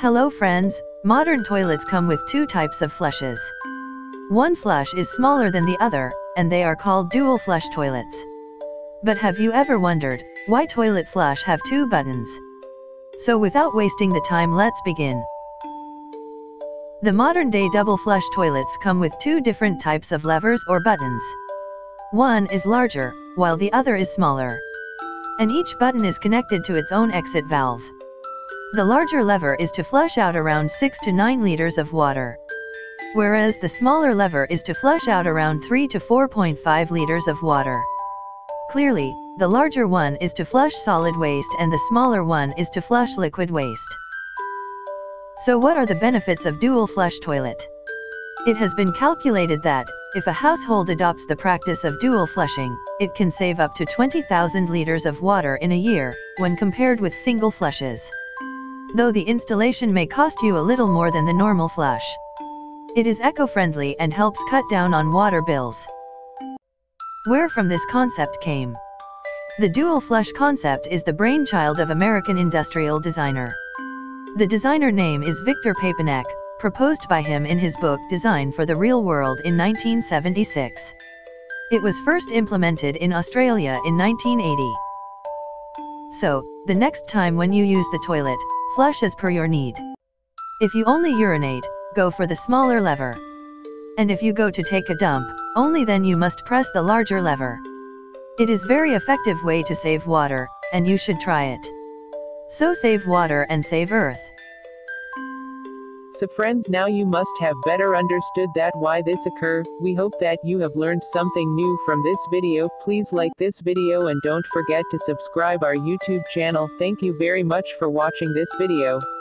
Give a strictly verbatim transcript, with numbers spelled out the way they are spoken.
Hello friends, modern toilets come with two types of flushes. One flush is smaller than the other, and they are called dual flush toilets. But have you ever wondered, why toilet flush have two buttons? So without wasting the time, let's begin. The modern day double flush toilets come with two different types of levers or buttons. One is larger, while the other is smaller. And each button is connected to its own exit valve. The larger lever is to flush out around six to nine liters of water, whereas the smaller lever is to flush out around three to four point five liters of water. Clearly, the larger one is to flush solid waste and the smaller one is to flush liquid waste. So what are the benefits of dual flush toilet? It has been calculated that, if a household adopts the practice of dual flushing, it can save up to twenty thousand liters of water in a year, when compared with single flushes. Though the installation may cost you a little more than the normal flush, it is eco-friendly and helps cut down on water bills. Where from this concept came? The dual flush concept is the brainchild of American industrial designer. The designer name is Victor Papanek, proposed by him in his book Design for the Real World in nineteen seventy-six. It was first implemented in Australia in nineteen eighty. So, the next time when you use the toilet, flush as per your need. If you only urinate, go for the smaller lever. And if you go to take a dump, only then you must press the larger lever. It is very effective way to save water, and you should try it. So save water and save earth. So friends, now you must have better understood that why this occur. We hope that you have learned something new from this video. Please like this video and don't forget to subscribe our YouTube channel. Thank you very much for watching this video.